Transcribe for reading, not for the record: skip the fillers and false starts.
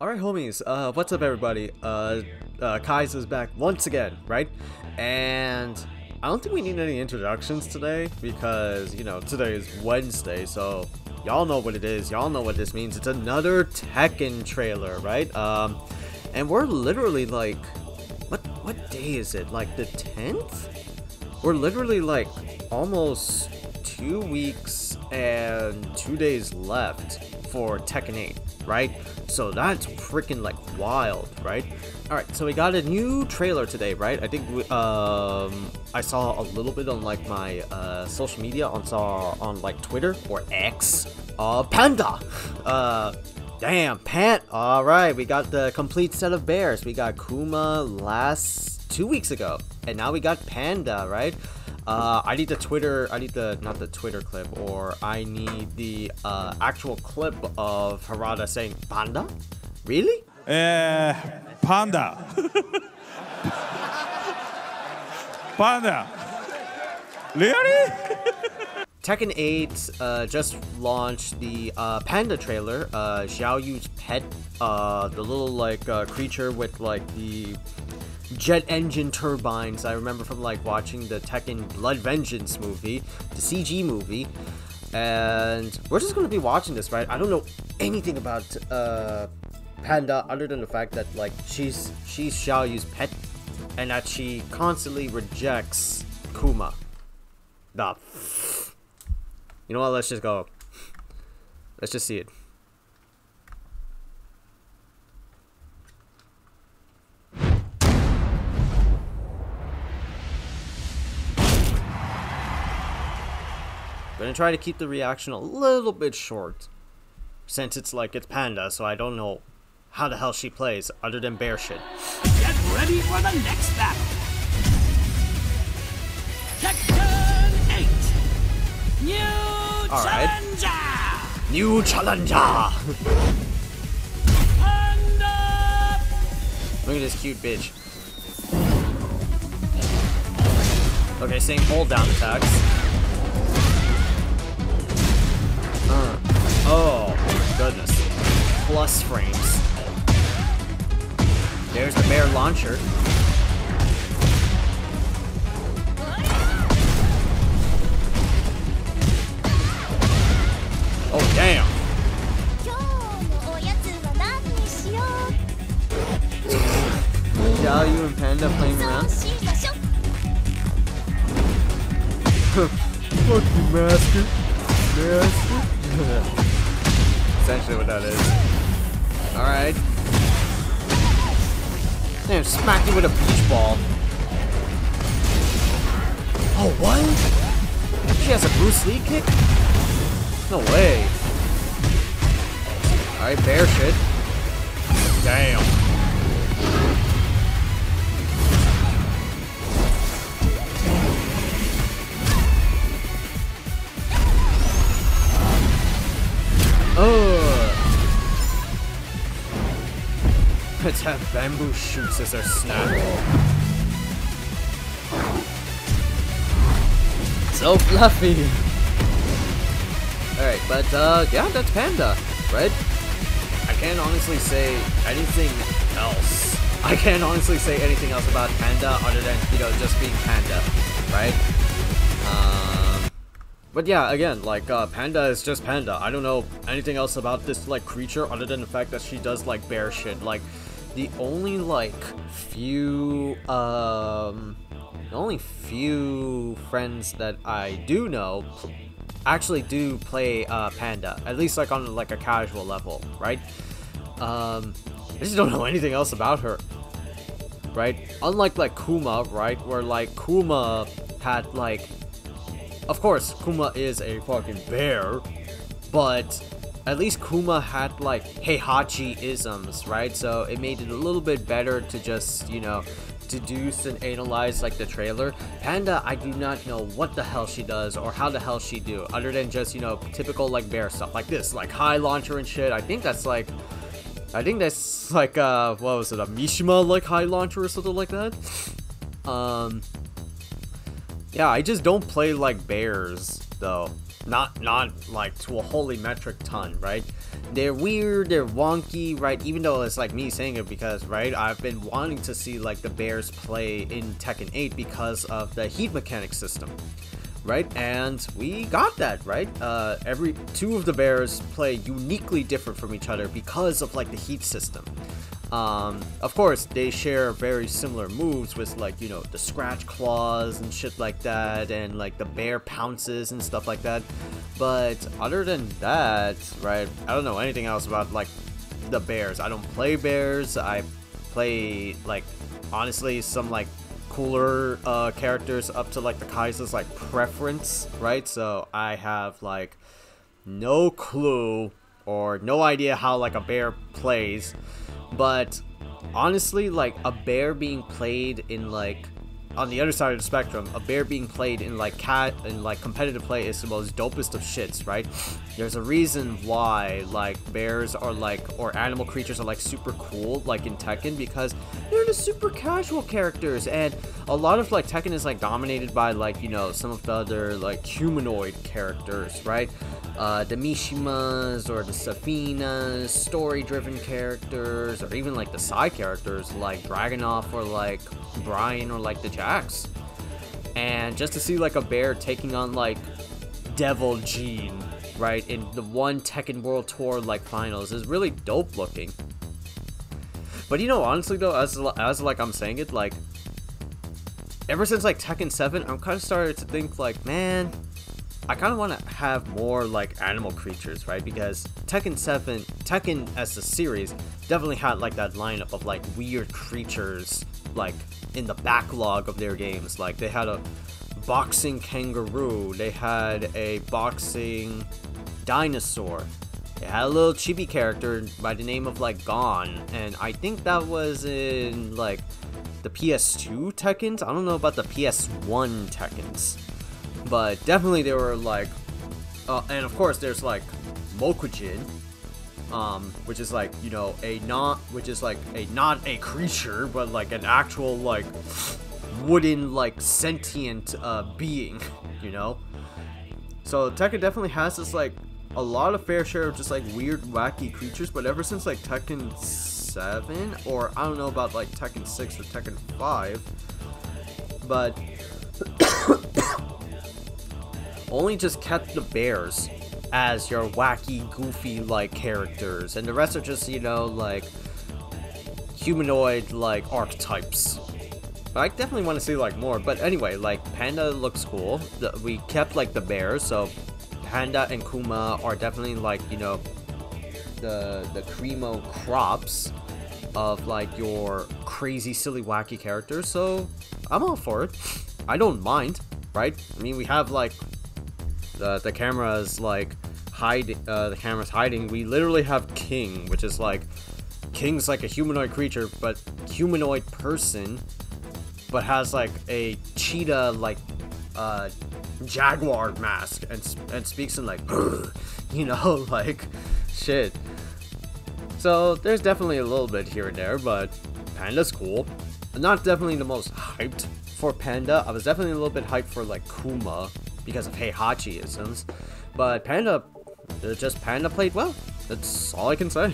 Alright homies, what's up everybody? Kai's is back once again, right? And I don't think we need any introductions today because, you know, today is Wednesday, so y'all know what it is, y'all know what this means. It's another Tekken trailer, right? And we're literally like, what day is it? Like the 10th? We're literally like almost 2 weeks and 2 days left for Tekken 8, right? So that's freaking like wild, right? Alright, so we got a new trailer today, right? I think we, I saw a little bit on like my social media, on like Twitter or X. Panda! Damn, Pant! Alright, we got the complete set of bears. We got Kuma last 2 weeks ago, and now we got Panda, right? I need the actual clip of Harada saying Panda? Really? Panda. Panda. Really? Tekken 8 just launched the Panda trailer, Xiao Yu's pet, the little like creature with like the jet engine turbines. I remember from like watching the Tekken Blood Vengeance movie, the CG movie, and we're just gonna be watching this, right? I don't know anything about Panda other than the fact that like she's Xiao Yu's pet and that she constantly rejects Kuma. You know what? Let's just go. Let's just see it. I'm gonna try to keep the reaction a little bit short, since it's like it's Panda, so I don't know how the hell she plays other than bear shit. Get ready for the next battle. Tekken 8. New challenger. Right. New challenger. Panda. Look at this cute bitch. Okay, same hold down attacks. Oh goodness, plus frames. There's the bear launcher. Oh damn. Xiao Yu and Panda playing around. Fuck you, master. Master. Essentially what that is. Alright. Damn, smacked you with a beach ball. Oh, what? She has a Bruce Lee kick? No way. Alright, bear shit. Damn. Oh. Let's have bamboo shoots as our snap. So fluffy. Alright, but yeah, that's Panda, right? I can't honestly say anything else. I can't honestly say anything else about Panda other than, you know, just being Panda, right? But yeah, again, like, Panda is just Panda. I don't know anything else about this, like, creature other than the fact that she does, like, bear shit. Like, the only, like, few, the only few friends that I do know actually do play, Panda. At least, like, on, like, a casual level, right? I just don't know anything else about her, right? Unlike, like, Kuma, right? Where, like, Kuma had, like... Of course, Kuma is a fucking bear, but at least Kuma had like Heihachi-isms, right? So it made it a little bit better to just, you know, deduce and analyze like the trailer. Panda, I do not know what the hell she does or how the hell she do, other than just, you know, typical like bear stuff like this, like high launcher and shit. I think that's like what was it, a Mishima like high launcher or something like that? Yeah, I just don't play like bears though, not like to a holy metric ton, right? They're weird, they're wonky, right? Even though it's like me saying it because, right, I've been wanting to see like the bears play in Tekken 8 because of the heat mechanic system, right? And we got that, right? Every two of the bears play uniquely different from each other because of like the heat system. Of course, they share very similar moves with like, you know, the scratch claws and shit like that, and like the bear pounces and stuff like that. But other than that, right, I don't know anything else about like the bears. I don't play bears. I play like, honestly, some like cooler characters up to like the Kaiser's like preference, right? So I have like no clue or no idea how like a bear plays. But honestly, like a bear being played in like, on the other side of the spectrum, a bear being played in like competitive play is the most dopest of shits, right? There's a reason why like bears are like, or animal creatures are like super cool like in Tekken, because they're the super casual characters, and a lot of like Tekken is like dominated by like, you know, some of the other like humanoid characters, right? The Mishimas or the Safinas, story driven characters, or even like the side characters like Dragunov or like Brian or like the Jax. And just to see like a bear taking on like Devil Gene, right, in the one Tekken World Tour like finals is really dope looking. But you know, honestly though, as like I'm saying it, like ever since like Tekken 7, I'm kind of started to think like, man, I kind of want to have more like animal creatures, right? Because Tekken as a series definitely had like that lineup of like weird creatures like in the backlog of their games. Like they had a boxing kangaroo, they had a boxing dinosaur, they had a little chibi character by the name of like Gon, and I think that was in like the PS2 Tekkens. I don't know about the PS1 Tekkens. But definitely they were like, and of course there's like Mokujin, which is like, you know, not a creature, but like an actual like wooden like sentient being, you know. So Tekken definitely has this like a lot of fair share of just like weird wacky creatures. But ever since like Tekken 7, or I don't know about like Tekken 6 or Tekken 5, but only just kept the bears as your wacky, goofy like characters, and the rest are just, you know, like humanoid like archetypes. But I definitely want to see like more. But anyway, like Panda looks cool. We kept like the bears, so Panda and Kuma are definitely like, you know, the cremo crops of like your crazy, silly, wacky characters. So I'm all for it. I don't mind, right? I mean, we have like the camera's like hiding. We literally have King, which is like, King's like a humanoid creature, but humanoid person, but has like a cheetah like jaguar mask, and speaks in like, you know, like shit. So there's definitely a little bit here and there, but Panda's cool. I'm not definitely the most hyped for Panda. I was definitely a little bit hyped for like Kuma, because of Heihachi-isms, but Panda played well. That's all I can say.